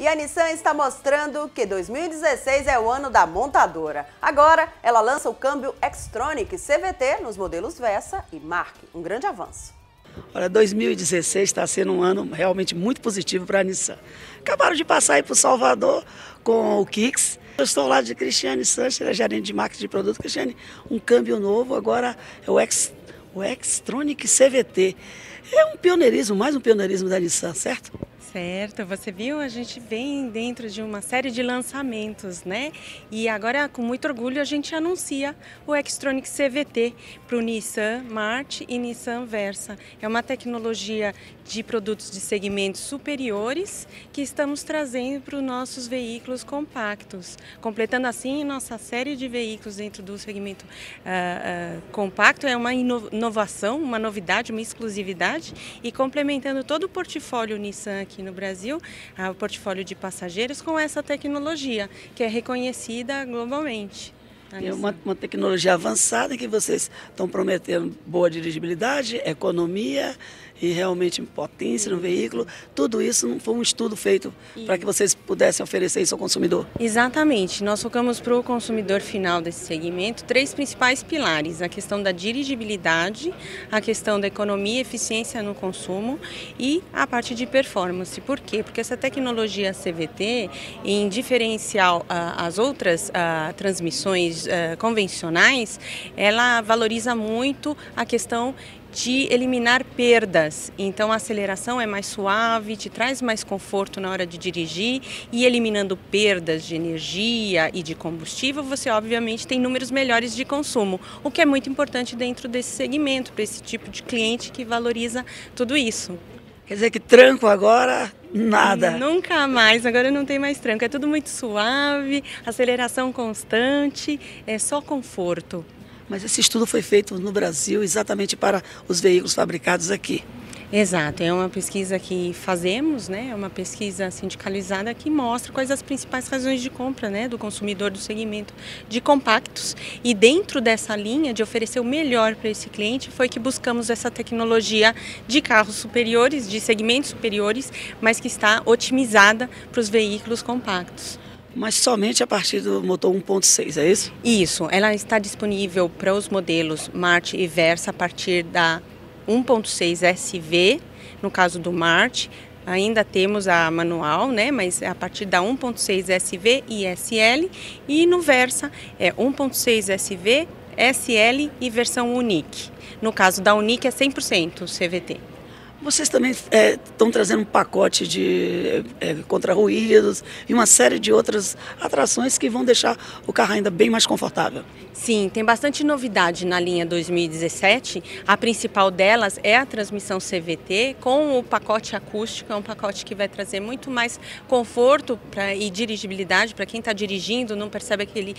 E a Nissan está mostrando que 2016 é o ano da montadora. Agora, ela lança o câmbio Xtronic CVT nos modelos Versa e March. Um grande avanço. Olha, 2016 está sendo um ano realmente muito positivo para a Nissan. Acabaram de passar aí para o Salvador com o Kicks. Eu estou lá de Cristiane Sanches, ela é gerente de marketing de produto. Cristiane, um câmbio novo, agora é o Xtronic CVT. É um pioneirismo, mais um pioneirismo da Nissan, certo? Certo, você viu, a gente vem dentro de uma série de lançamentos, né? E agora, com muito orgulho, a gente anuncia o Xtronic CVT para o Nissan March e Nissan Versa. É uma tecnologia de produtos de segmentos superiores que estamos trazendo para os nossos veículos compactos, completando assim nossa série de veículos dentro do segmento compacto. É uma inovação, uma novidade, uma exclusividade e complementando todo o portfólio Nissan aqui no Brasil, o portfólio de passageiros, com essa tecnologia que é reconhecida globalmente. É uma tecnologia avançada que vocês estão prometendo boa dirigibilidade, economia e realmente potência no veículo. Tudo isso não foi um estudo feito para que vocês pudessem oferecer isso ao consumidor? Exatamente. Nós focamos para o consumidor final desse segmento três principais pilares. A questão da dirigibilidade, a questão da economia, eficiência no consumo e a parte de performance. Por quê? Porque essa tecnologia CVT, em diferencial às outras transmissões convencionais, ela valoriza muito a questão de eliminar perdas. Então a aceleração é mais suave, te traz mais conforto na hora de dirigir e eliminando perdas de energia e de combustível, você obviamente tem números melhores de consumo, o que é muito importante dentro desse segmento, para esse tipo de cliente que valoriza tudo isso. Quer dizer que tranco agora, nada. Nunca mais, agora não tem mais tranco. É tudo muito suave, aceleração constante, é só conforto. Mas esse estudo foi feito no Brasil exatamente para os veículos fabricados aqui. Exato, é uma pesquisa que fazemos, né? É uma pesquisa sindicalizada que mostra quais as principais razões de compra, né, do consumidor do segmento de compactos. E dentro dessa linha de oferecer o melhor para esse cliente foi que buscamos essa tecnologia de carros superiores, de segmentos superiores, mas que está otimizada para os veículos compactos. Mas somente a partir do motor 1.6, é isso? Isso, ela está disponível para os modelos March e Versa a partir da 1.6 SV, no caso do March, ainda temos a manual, né? Mas a partir da 1.6 SV e SL, e no Versa é 1.6 SV, SL e versão Unique. No caso da Unique é 100% CVT. Vocês também estão trazendo um pacote de contra-ruídos e uma série de outras atrações que vão deixar o carro ainda bem mais confortável. Sim, tem bastante novidade na linha 2017. A principal delas é a transmissão CVT com o pacote acústico. É um pacote que vai trazer muito mais conforto e dirigibilidade para quem está dirigindo, não percebe aquele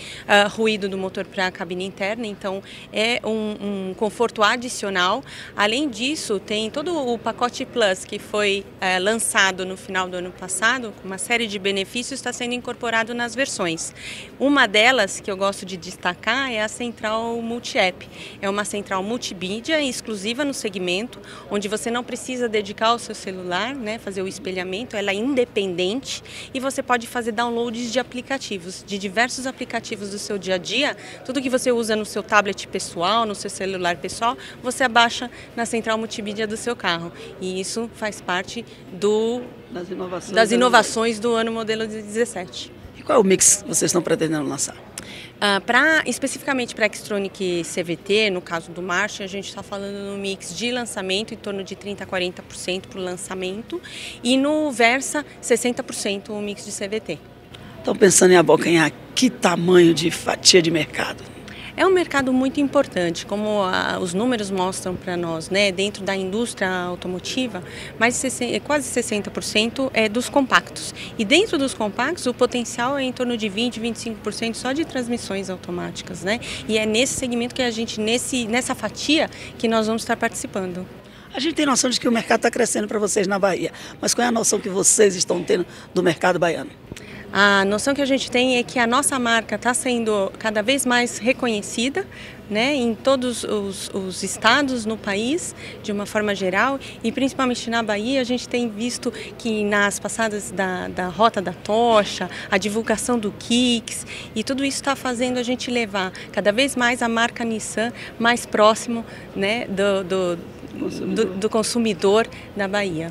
ruído do motor para a cabine interna. Então é um conforto adicional. Além disso, tem todo o pacote Plus, que foi lançado no final do ano passado, com uma série de benefícios, está sendo incorporado nas versões. Uma delas que eu gosto de destacar é a central multi-app. É uma central multimídia exclusiva no segmento, onde você não precisa dedicar o seu celular, né, fazer o espelhamento, ela é independente e você pode fazer downloads de aplicativos, de diversos aplicativos do seu dia a dia. Tudo que você usa no seu tablet pessoal, no seu celular pessoal, você abaixa na central multimídia do seu carro. E isso faz parte das inovações do ano modelo de 17. E qual é o mix que vocês estão pretendendo lançar? Especificamente para a Xtronic CVT, no caso do March, a gente está falando no mix de lançamento em torno de 30% a 40% para o lançamento e no Versa 60% o mix de CVT. Estão pensando em abocanhar que tamanho de fatia de mercado? É um mercado muito importante, como os números mostram para nós, né? Dentro da indústria automotiva, quase 60% é dos compactos. E dentro dos compactos, o potencial é em torno de 20%, 25% só de transmissões automáticas, né? E é nesse segmento que a gente, nessa fatia, que nós vamos estar participando. A gente tem noção de que o mercado está crescendo para vocês na Bahia, mas qual é a noção que vocês estão tendo do mercado baiano? A noção que a gente tem é que a nossa marca está sendo cada vez mais reconhecida, né, em todos os estados no país, de uma forma geral, e principalmente na Bahia. A gente tem visto que nas passadas da Rota da Tocha, a divulgação do Kicks, e tudo isso está fazendo a gente levar cada vez mais a marca Nissan mais próximo, né, do consumidor da Bahia.